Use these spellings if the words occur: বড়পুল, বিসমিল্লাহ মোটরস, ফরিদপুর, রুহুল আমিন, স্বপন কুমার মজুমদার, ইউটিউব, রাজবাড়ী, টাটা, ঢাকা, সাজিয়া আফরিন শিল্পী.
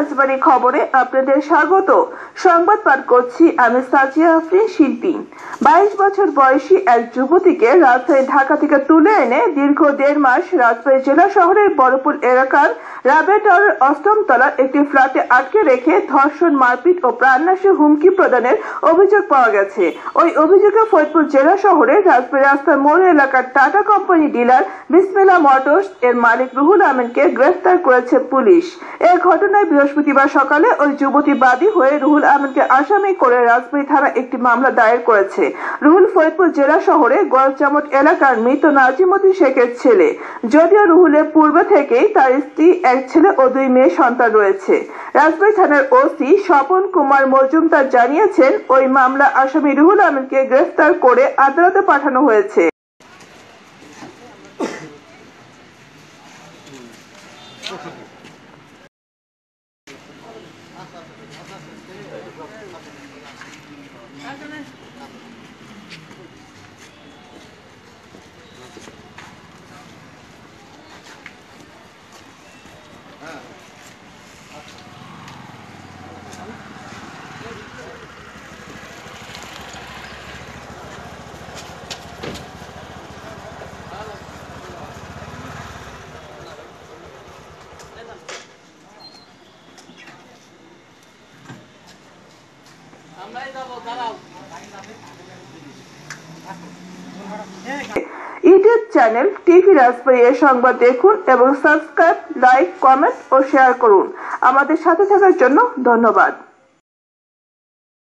রাজবাড়ী খবরে আপনাদের স্বাগত। সংবাদ পাঠ করছি আমি সাজিয়া আফরিন শিল্পী। 22 বছর বয়সী এক যুবতীকে রাজধানী ঢাকা থেকে তুলে এনে দীর্ঘ দেড় মাস রাজবাড়ী জেলা শহরের বড়পুল এলাকার রাবে টাওয়ারের অষ্টম তলার একটি ফ্ল্যাটে আটকে রেখে ধর্ষণ, মারপিট ও প্রাণনাশের হুমকি প্রদানের অভিযোগ পাওয়া গেছে। ওই অভিযোগে ফরিদপুর জেলা শহরের রাজবাড়ী রাস্তার মোড় এলাকার টাটা company dealer বিসমিল্লাহ মোটরস এর মালিক রুহুল আমিনকে গ্রেফতার করেছে পুলিশ। এই ঘটনায় বৃহস্পতিবার সকালে ওই যুবতী বাদী হয়ে রুহুল আমিনকে আসামি করে রাজবাড়ী থানায় একটি মামলা দায়ের করেছে। রুহুল ফরিদপুর জেলা শহরে গড়চামট এলাকার মৃত নাজিমুদ্দিন শেখের ছেলে। যদিও রুহুলের পূর্বে থেকেই তার স্ত্রী, এক ছেলে ও দুই মেয়ে সন্তান রয়েছে। রাজবাড়ী থানার ওসি স্বপন কুমার মজুমদার জানিয়েছেন, ওই মামলা আসামি রুহুল আমিনকে গ্রেফতার করে আদালতে পাঠানো হয়েছে। ইউটিউব চ্যানেল টিভি রাজবাড়ী এর সংবাদ দেখুন এবং সাবস্ক্রাইব, লাইক, কমেন্ট ও শেয়ার করুন। আমাদের সাথে থাকার জন্য ধন্যবাদ।